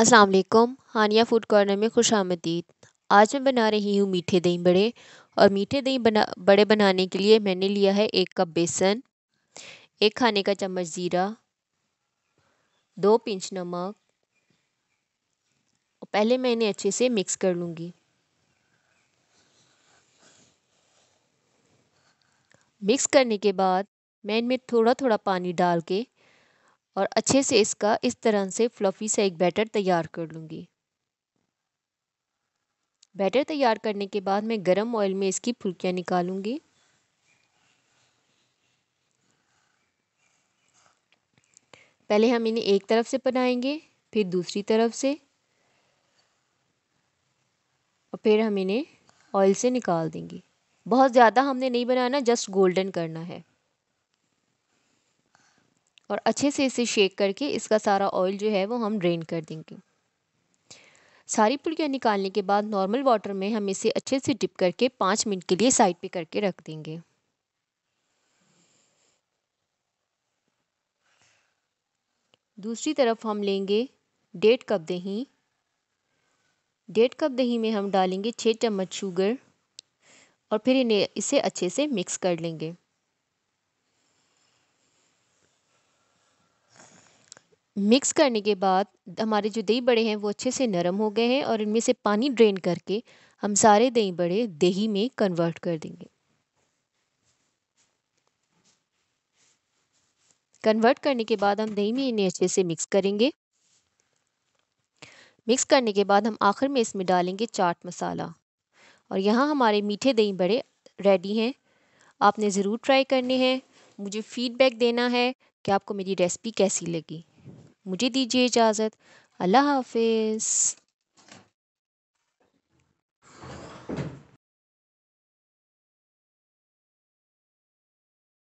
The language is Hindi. अस्सलाम वालेकुम, हानिया फूड कॉर्नर में खुश आमदीद। आज मैं बना रही हूँ मीठे दही बड़े। और मीठे दही बड़े बनाने के लिए मैंने लिया है 1 कप बेसन, 1 खाने का चम्मच ज़ीरा, 2 पिंच नमक। पहले मैं इन्हें अच्छे से मिक्स कर लूँगी। मिक्स करने के बाद मैं इनमें थोड़ा थोड़ा पानी डाल के और अच्छे से इसका इस तरह से फ्लफी सा एक बैटर तैयार कर लूँगी। बैटर तैयार करने के बाद मैं गरम ऑयल में इसकी फुल्कियाँ निकालूँगी। पहले हम इन्हें एक तरफ से बनाएंगे, फिर दूसरी तरफ से, और फिर हम इन्हें ऑयल से निकाल देंगे। बहुत ज़्यादा हमने नहीं बनाना, जस्ट गोल्डन करना है। और अच्छे से इसे शेक करके इसका सारा ऑयल जो है वो हम ड्रेन कर देंगे। सारी फुल्कियाँ निकालने के बाद नॉर्मल वाटर में हम इसे अच्छे से डिप करके 5 मिनट के लिए साइड पे करके रख देंगे। दूसरी तरफ हम लेंगे 1.5 कप दही। 1.5 कप दही में हम डालेंगे 6 चम्मच शुगर और फिर इन्हें इसे अच्छे से मिक्स कर लेंगे। मिक्स करने के बाद हमारे जो दही बड़े हैं वो अच्छे से नरम हो गए हैं और इनमें से पानी ड्रेन करके हम सारे दही बड़े दही में कन्वर्ट कर देंगे। कन्वर्ट करने के बाद हम दही में इन्हें अच्छे से मिक्स करेंगे। मिक्स करने के बाद हम आखिर में इसमें डालेंगे चाट मसाला। और यहाँ हमारे मीठे दही बड़े रेडी हैं। आपने ज़रूर ट्राई करने हैं। मुझे फीडबैक देना है कि आपको मेरी रेसिपी कैसी लगी। मुझे दीजिए इजाज़त। अल्लाह हाफिज़।